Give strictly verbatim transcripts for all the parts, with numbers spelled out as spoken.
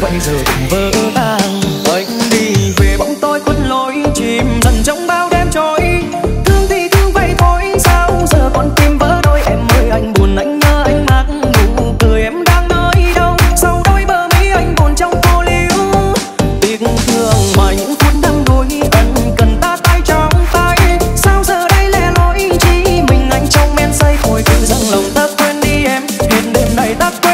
vậy giờ cũng vỡ tan. Anh đi về bóng tối khuất lối, chìm dần trong bao đêm trôi. Thương thì thương vậy thôi, sao giờ còn tim vỡ đôi. Em ơi anh buồn, anh nhớ anh ngát nụ cười em đang nơi đâu. Sau đôi bờ mi anh buồn trong cô liễu tiếc thương mà những phút đắm đuối. Anh cần ta tay trong tay, sao giờ đây lẻ loi chỉ mình anh trong men say. Thôi cứ rằng lòng ta quên đi em, hết đêm này ta quên.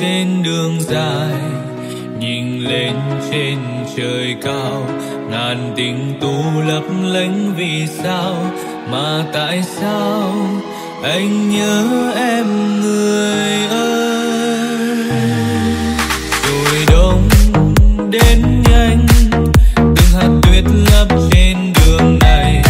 trên đường dài, nhìn lên trên trời cao, ngàn tình tu lấp lánh vì sao, mà tại sao anh nhớ em người ơi. Rồi đông đến nhanh, từng hạt tuyết lấp trên đường này.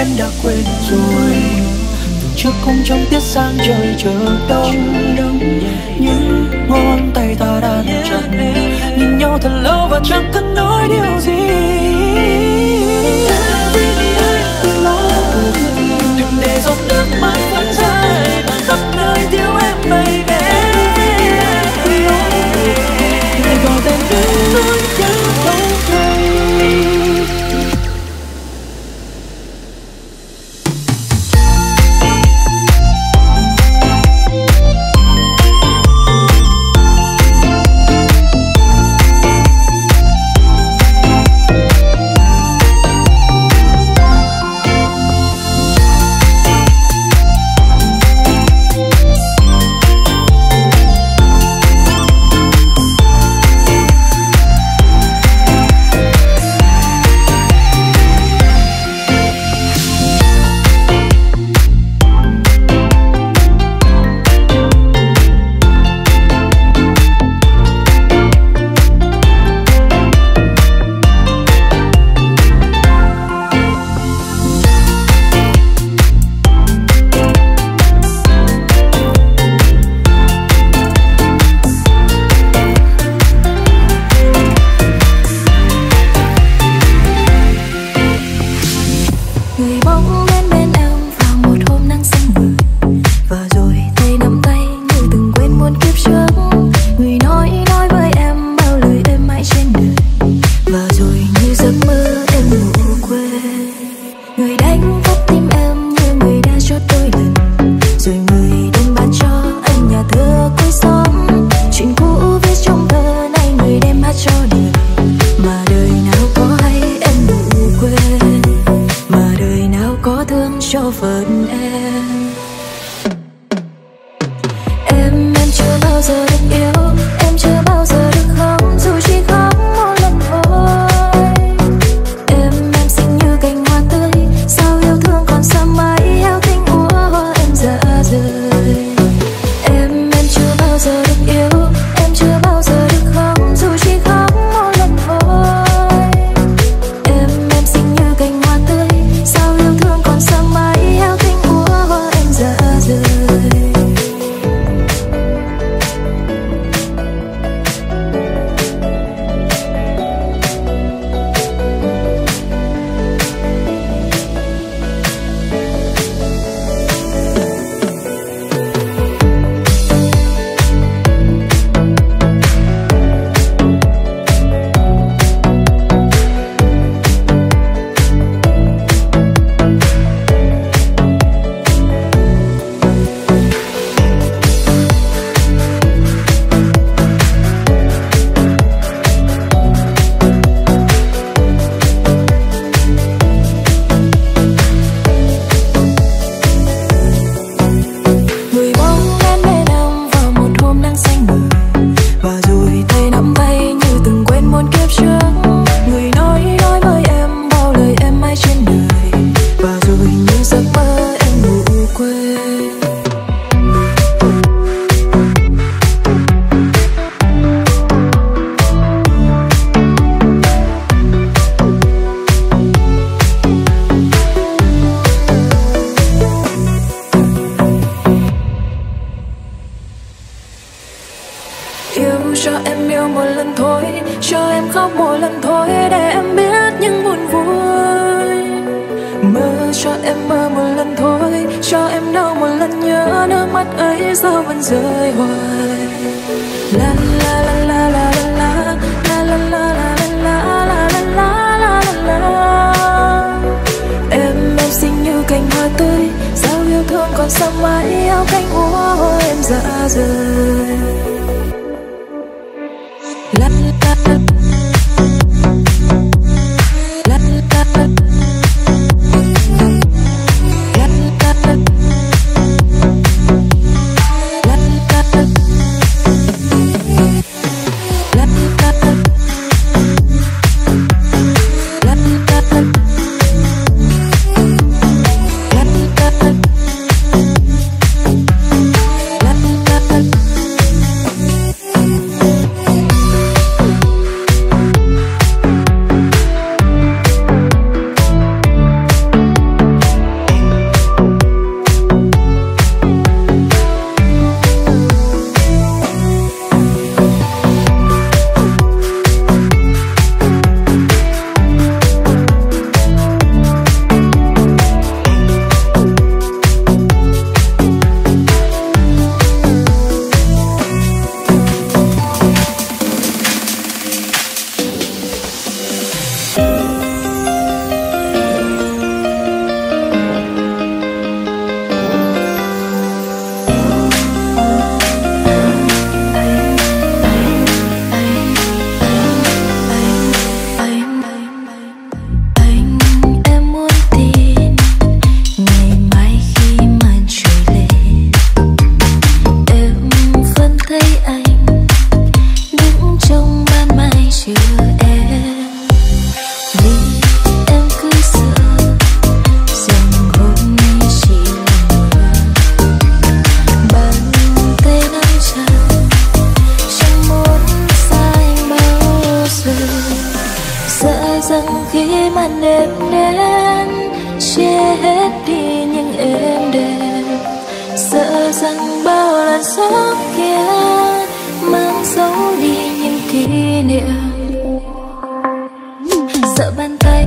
em đã quên rồi. Từng trước không trong tiết sang trời chờ đông, những ngón tay ta đang chặt nhìn nhau thật lâu và chẳng cần nói điều gì. Đừng để giọt nước mắt vẫn rơi khắp nơi thiếu em bay về. Ngày gọi tên đến tôi chẳng không thấy. xa xót kia mang dấu đi những kỷ niệm. Sợ bàn tay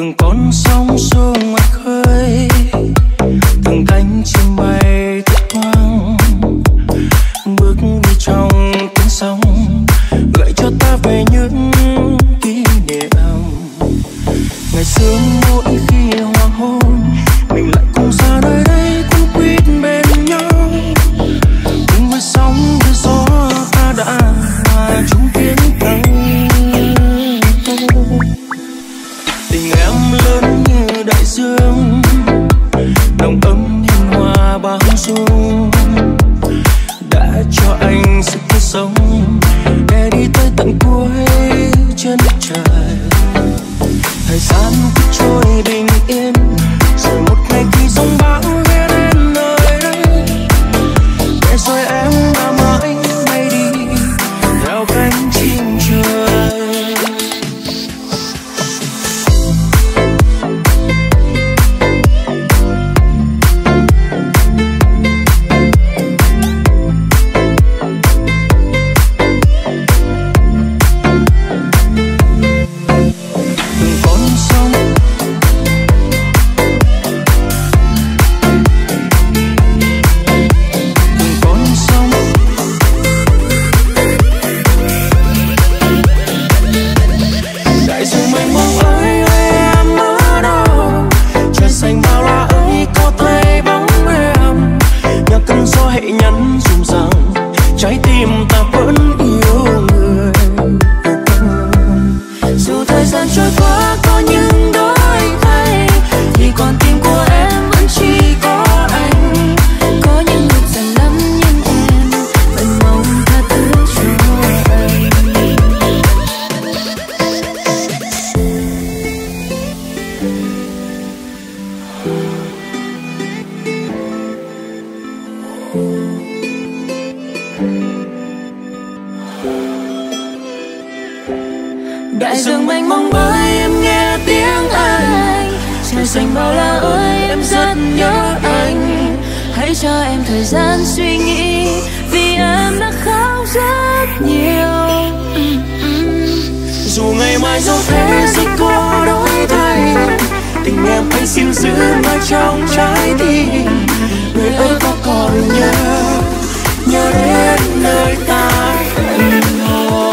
từng con sóng xô ngoài khơi, từng cánh chim bay thật hoang, bước đi trong tiếng sóng gợi cho ta về những kỷ niệm ngày xưa. Mỗi khi hoàng hôn mình lại cùng ra nơi đây quấn quýt bên nhau, cùng với sóng với gió ta đã chung tiếng tàu. Tình em lớn như đại dương, nồng ấm như hoa bao dung, đã cho anh sự cứu sống để đi tới tận cuối chân trời. Thời gian cứ trôi bình yên, rồi một ngày khi giông bão ghé đến nơi đây, để rồi em đã mãi bay đi theo cánh chim trời. Đại dương mênh mông bơi em nghe tiếng anh, trời xanh bao la ơi em rất nhớ anh. Hãy cho em thời gian suy nghĩ vì em đã khóc rất nhiều. Dù ngày mai dẫu thế sẽ có đổi thay, tình em hãy xin giữ mãi trong trái tim. Người ơi có còn nhớ, nhớ đến nơi ta hẹn hò.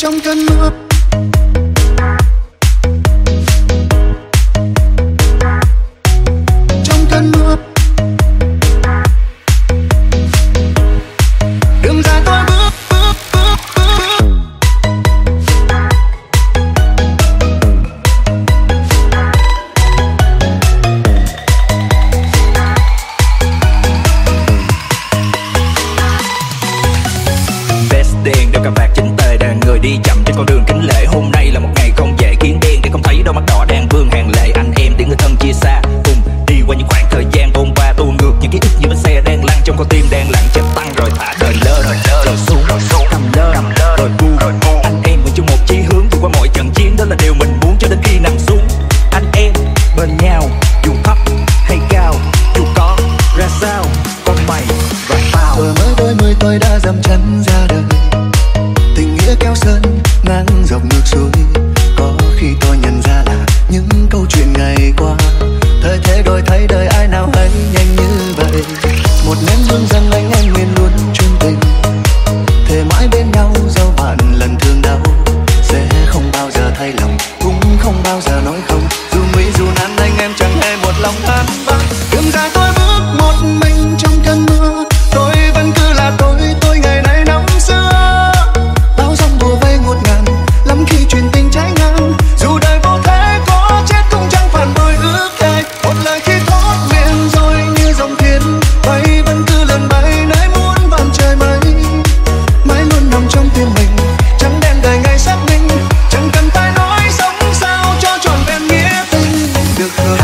Trong cơn mưa đi chậm trên con đường kính tôi đã dầm chân ra đời. Tình nghĩa kéo sơn ngang dọc nước suối. Có khi tôi nhận ra là những câu chuyện ngày qua, thời thế đổi thay đời ai nào hay nhanh như vậy. Một nén hương rằng anh em miền luôn chuyên tình, thề mãi bên nhau dẫu bạn lần thương đau. Sẽ không bao giờ thay lòng, cũng không bao giờ nói không. Dù mỹ dù nan anh em chẳng hề một lòng than vãn. Đường dài tôi bước một mình trong cơn mưa, tôi vẫn cứ là tôi, tôi ngày nay năm xưa. Bao giông bùa vây ngột ngàn, lắm khi truyền tình trái ngang. Dù đời vô thế có chết cũng chẳng phản đôi ước thề. Một lời khi thốt miệng rồi như dòng thiên bay, vẫn cứ lần bay nỗi muốn vạn trời mây. Mãi luôn nằm trong tim mình, chẳng đem đời ngày xác minh. Chẳng cần tai nói sống sao cho trọn vẹn nghĩa tình. Được rồi.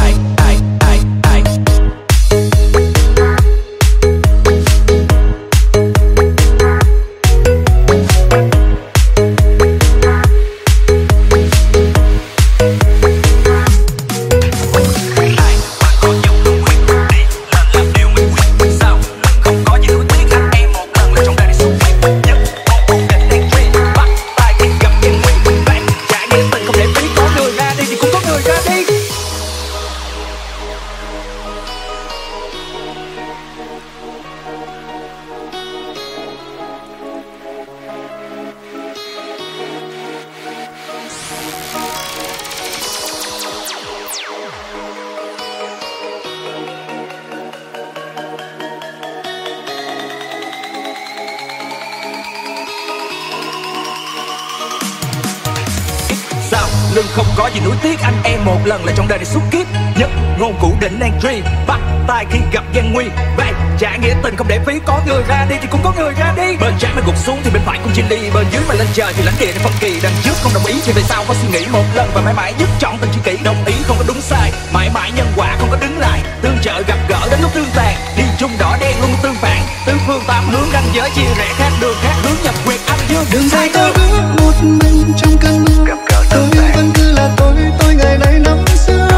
Lưng không có gì nuối tiếc, anh em một lần là trong đời này suốt kiếp. Nhất ngôn cũ đỉnh nan truy, bắt tay khi gặp gian nguy. Vậy trả nghĩa tình không để phí, có người ra đi thì cũng có người ra đi. Bên trái mà gục xuống thì bên phải cũng chia ly, bên dưới mà lên trời thì lãnh địa này phong kỳ. Đằng trước không đồng ý thì về sau có suy nghĩ một lần và mãi mãi dứt, chọn tình chưa kỹ. Đồng ý không có đúng sai, mãi mãi nhân quả không có đứng lại. Tương trợ gặp gỡ đến lúc tương tàn, đi chung đỏ đen luôn tương phản. Tứ phương tám hướng ranh giới chia rẽ, khác đường khác hướng nhập quyệt âm dương. Đường dài tôi bước một mình trong cơn mưa, tôi vẫn cứ là tôi, tôi ngày nay năm xưa.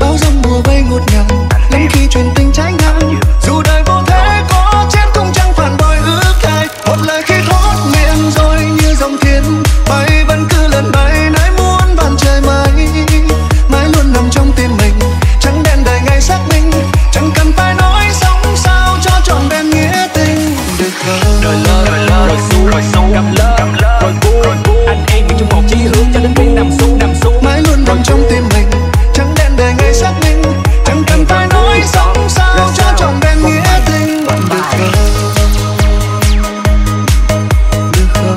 Bao giông mùa bay ngột ngạt, lắm khi truyền tình trái ngang. Dù đời vô thế có chết cũng chẳng phản bội ước ai. Một lời khi thốt miệng rồi như dòng thiên bay, vẫn cứ lần bay nỗi muốn vạn trời mây. Mãi luôn nằm trong tim mình, chẳng đen đời ngày xác minh. Chẳng cần phải nói sống sao cho trọn vẹn nghĩa tình. Được không? Rồi lơ, rồi lơ, rồi xu, rồi xu, cầm lơ, cầm lơ, rồi vui, rồi vui. Anh em mình chung một chí hướng cho đến khi nằm xuống, nằm xuống. Mãi luôn nằm trong tim mình, chẳng đen đời ngày xác minh. Chẳng cần phải nói sống sao cho trọn vẹn nghĩa tình. Được không?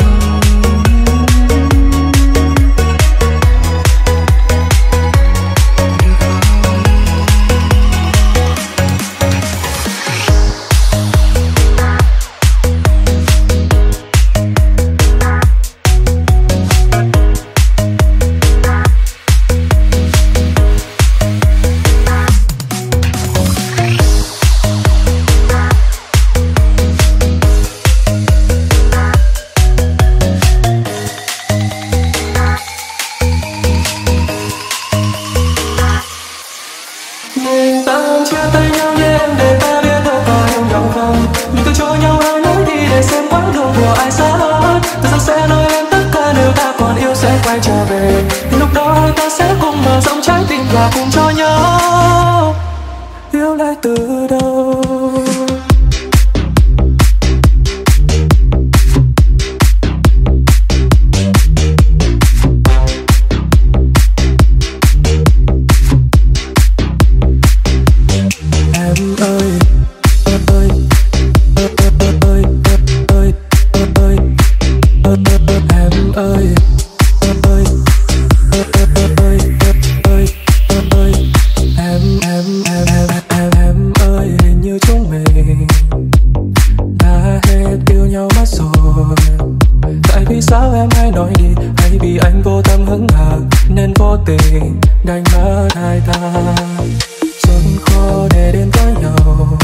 Đành mất hai ta, rất khó để đến với nhau.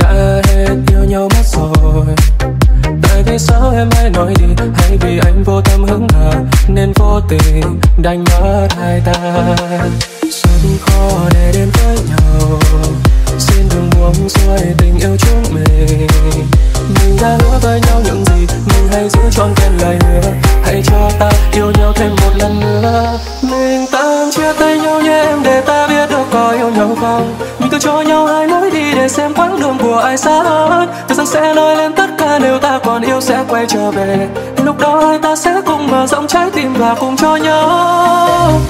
đã hết yêu nhau mất rồi. Tại vì sao em hay nói đi, hay vì anh vô tâm hứng hờ nên vô tình đánh mất hai ta. Rất khó để đến với nhau, xin đừng buông xuôi tình yêu chúng mình. Mình đã hứa với nhau những gì, mình hãy giữ trọn vẹn lời hứa. Hãy cho ta yêu nhau thêm một lần nữa. Mình tạm chia tay nhau nhé em, để ta biết được có yêu nhau không. Mình cứ cho nhau hai lối đi để xem quãng đường của ai xa hơn. Thời gian sẽ nói lên tất cả, nếu ta còn yêu sẽ quay trở về. Lúc đó hai ta sẽ cùng mở rộng trái tim và cùng cho nhau.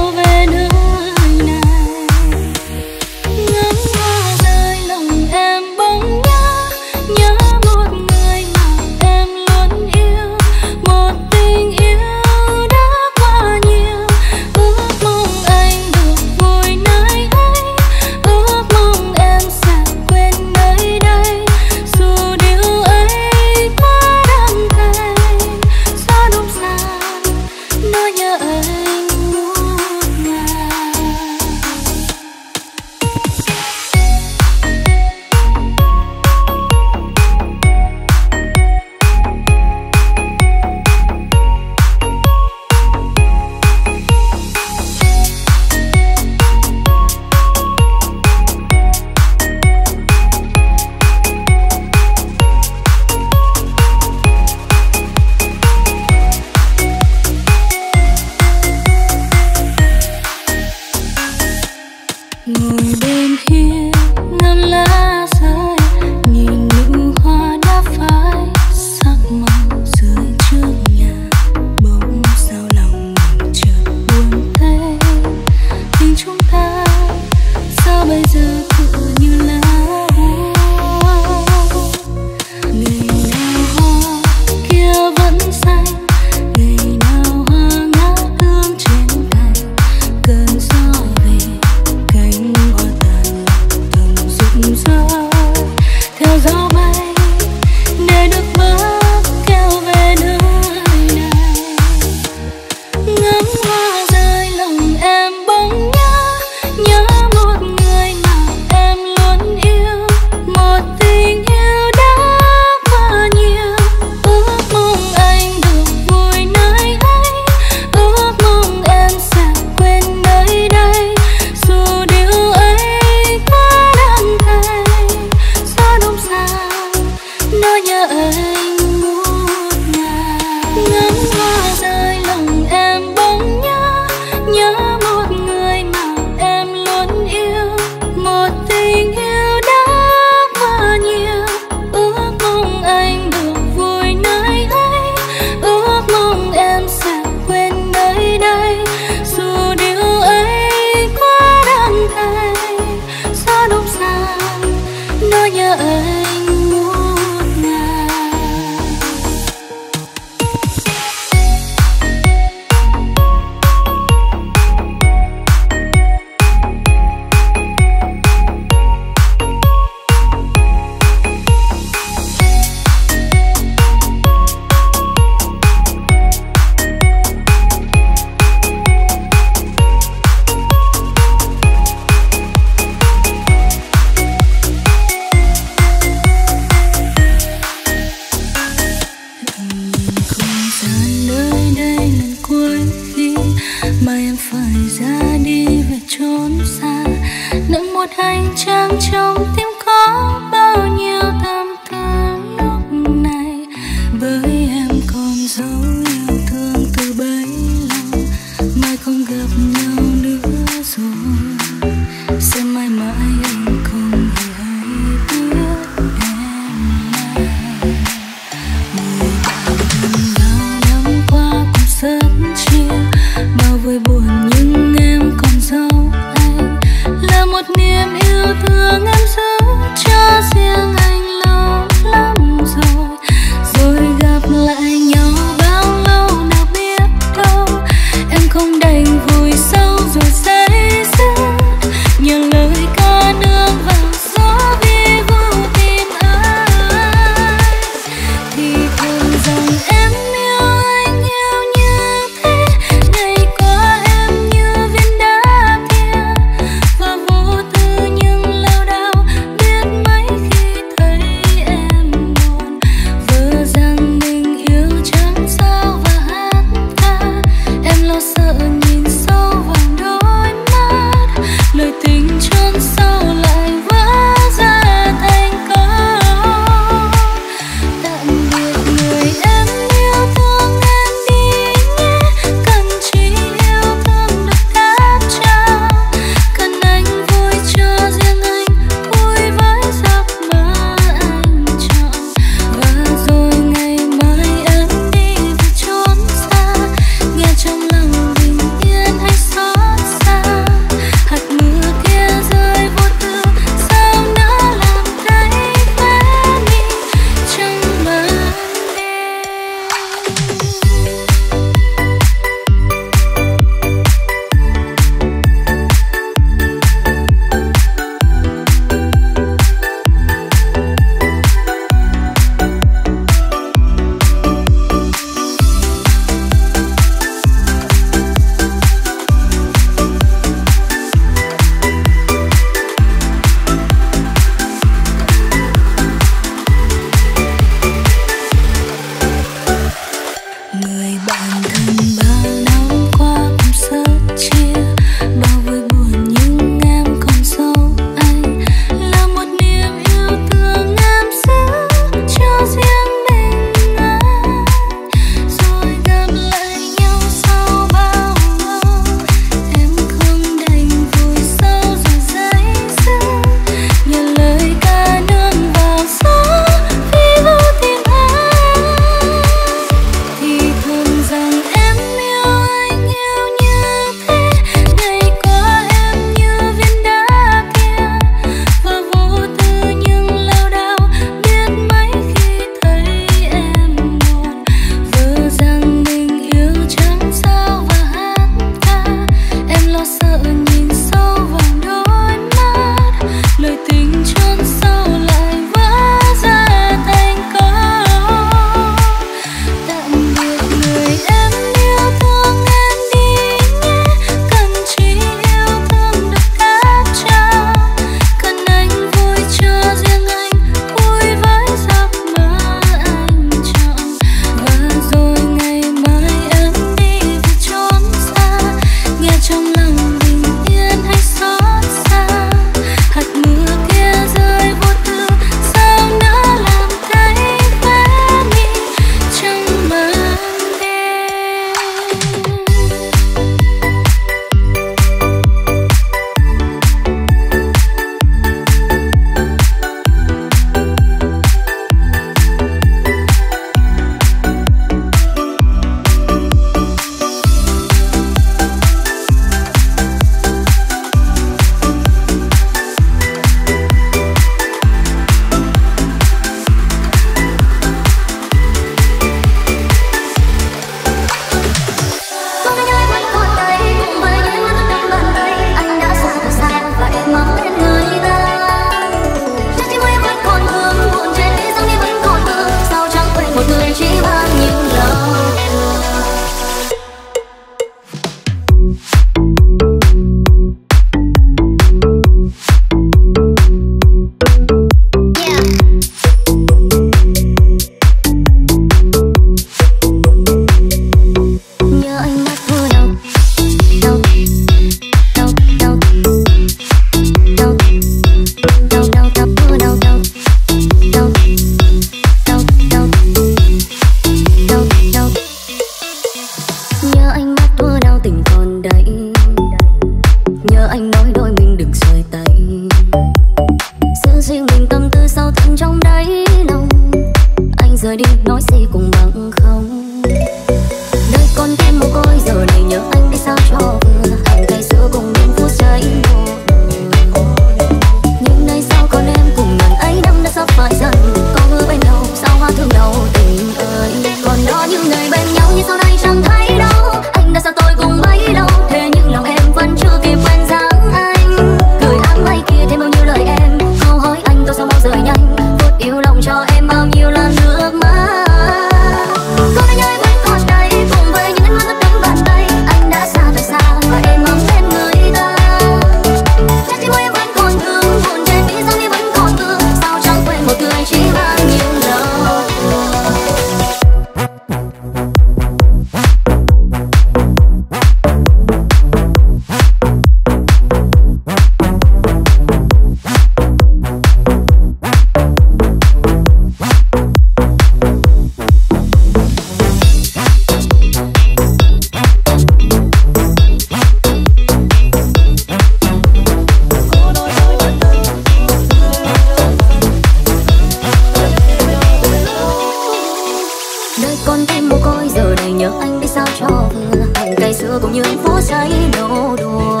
nhường phố say nô đùa.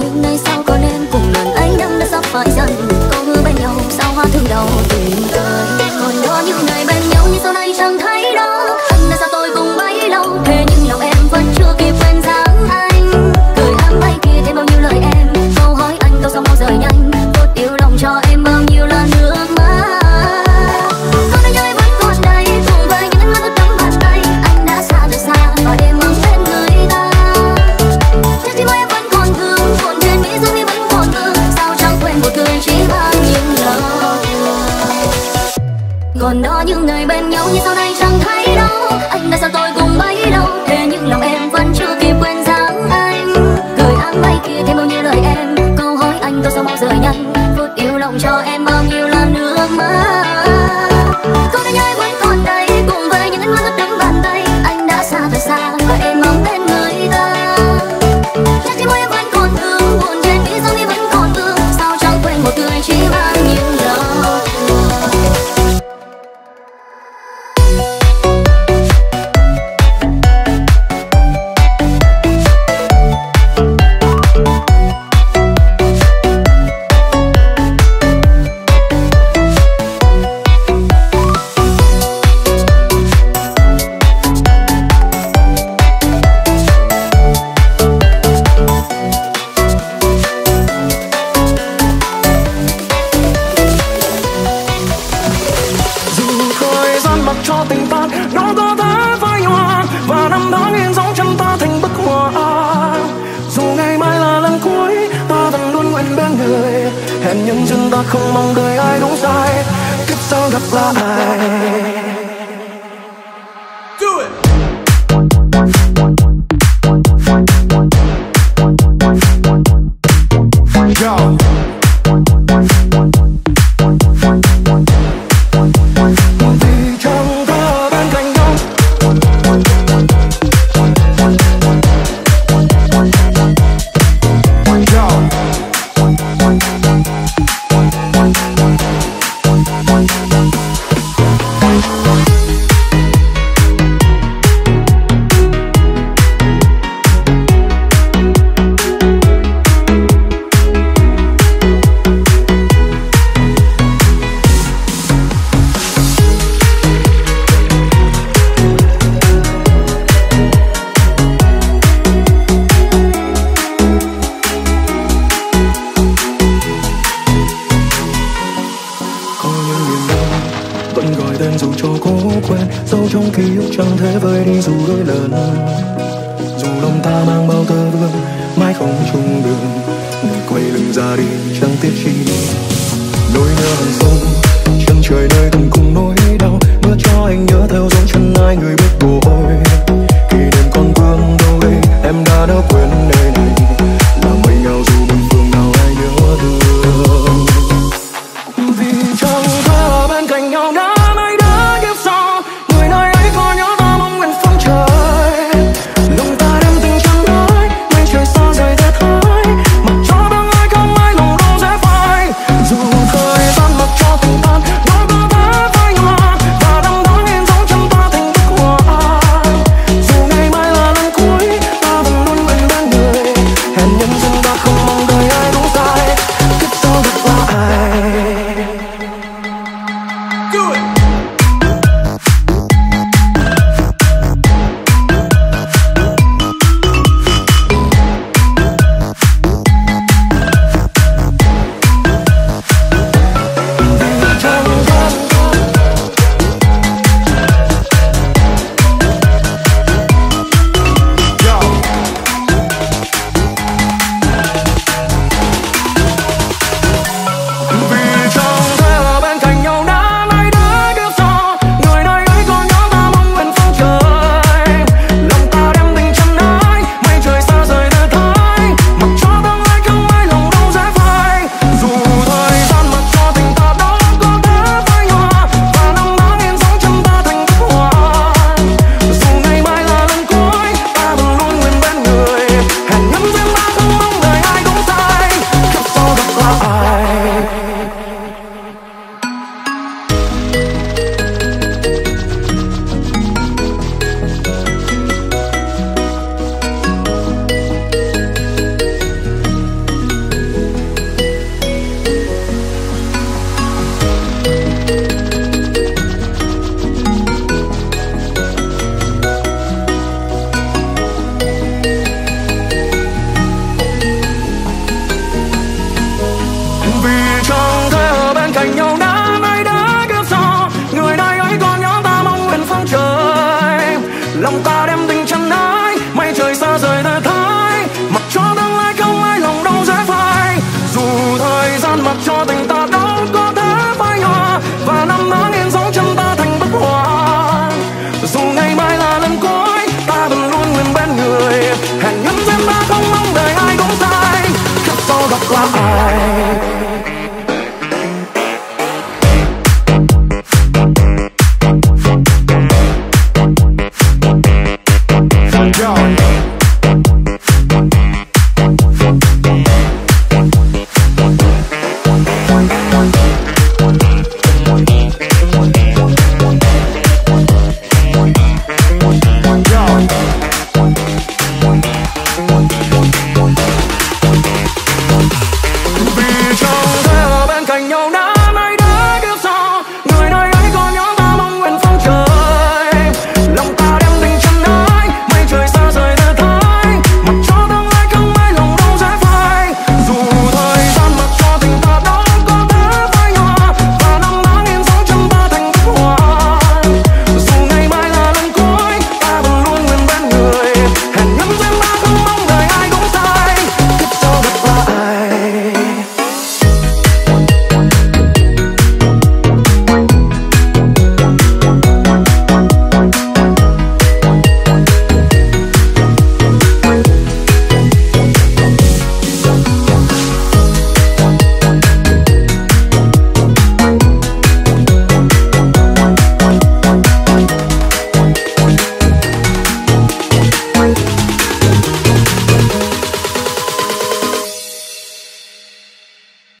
Nhưng nay sao con em cùng nàng ấy năm đã sắp phải dần. Câu hứa bên nhau sao hoa thương đầu tình đời. Còn đó những ngày bên nhau như sau này chẳng thấy đâu. Anh đã sao tôi cùng bấy lâu. Thế nhưng lòng em vẫn chưa kịp quên dáng anh. Cười ám bay kia thêm bao nhiêu lời em. Câu hỏi anh câu sao mau rời nhanh. Tôi yêu lòng cho em bao nhiêu là nước mắt. Còn đó những ngày bên nhau như sau này chẳng thấy đâu. Anh đã sao tôi cùng bấy lâu. Thế nhưng lòng em vẫn chưa kịp quên dáng anh. Cười áng bay kia thêm bao nhiêu lời em. Câu hỏi anh tôi sao mau rời nhanh. Phút yêu lòng cho em bao nhiêu là nước mắt. Câu nói nhói vẫn còn đây. Cùng với những ánh mắt ướt đẫm bàn tay. Anh đã xa thật xa và em mong bên người ta. Nhắc trên môi em vẫn còn thương. Buồn trên mỹ dấu thì vẫn còn vương. Sao chẳng quên một tươi chỉ mang những lời. Không mong đời ai đúng sai, kiếp sau gặp là ai. Dẫu trong ký ức chẳng thể vơi đi dù đôi lần.